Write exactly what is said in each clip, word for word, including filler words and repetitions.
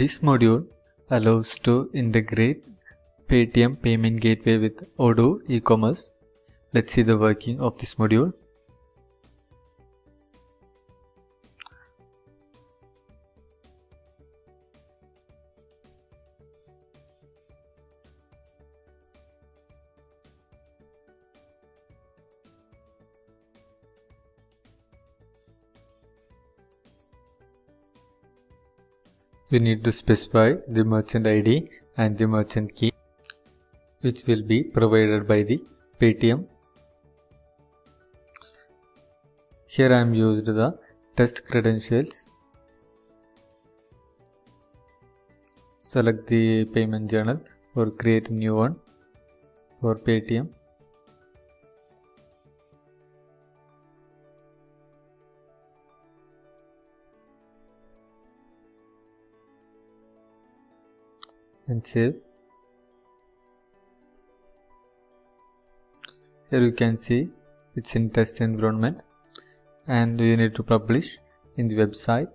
This module allows to integrate Paytm payment gateway with Odoo e-commerce. Let's see the working of this module. We need to specify the merchant I D and the merchant key, which will be provided by the Paytm. Here I am used the test credentials. Select the payment journal or create a new one for Paytm. And save. Here you can see it's in test environment and you need to publish in the website.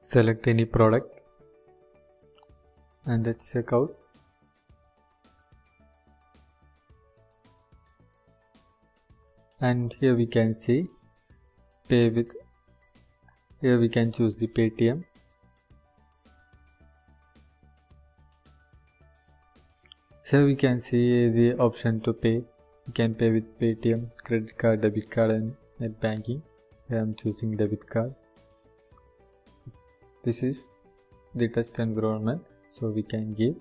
Select any product and let's check out. And here we can see pay with. Here we can choose the Paytm. Here we can see the option to pay. You can pay with Paytm, credit card, debit card, and net banking. Here I am choosing debit card. This is the test environment, so we can give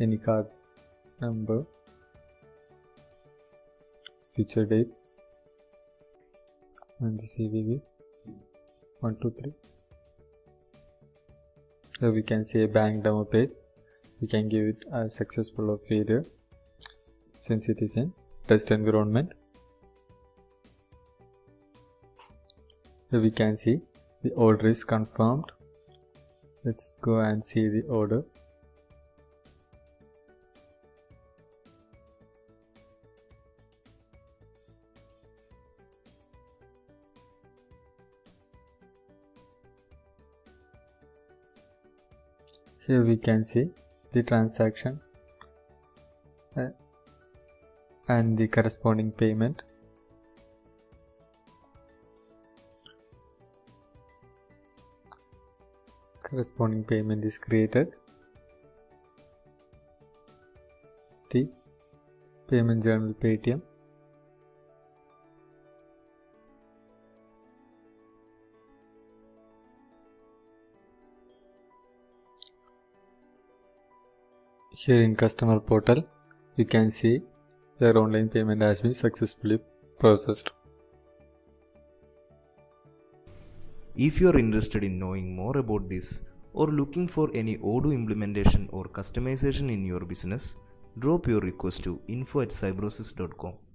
any card number, future date, and the C V V one two three. Here we can see a bank demo page. We can give it as successful or failure since it is in test environment. Here we can see the order is confirmed. Let's go and see the order. Here we can see the transaction and the corresponding payment. Corresponding payment is created. The payment journal Paytm. Here in customer portal, you can see your online payment has been successfully processed. If you are interested in knowing more about this or looking for any Odoo implementation or customization in your business, drop your request to info at cybrosys dot com.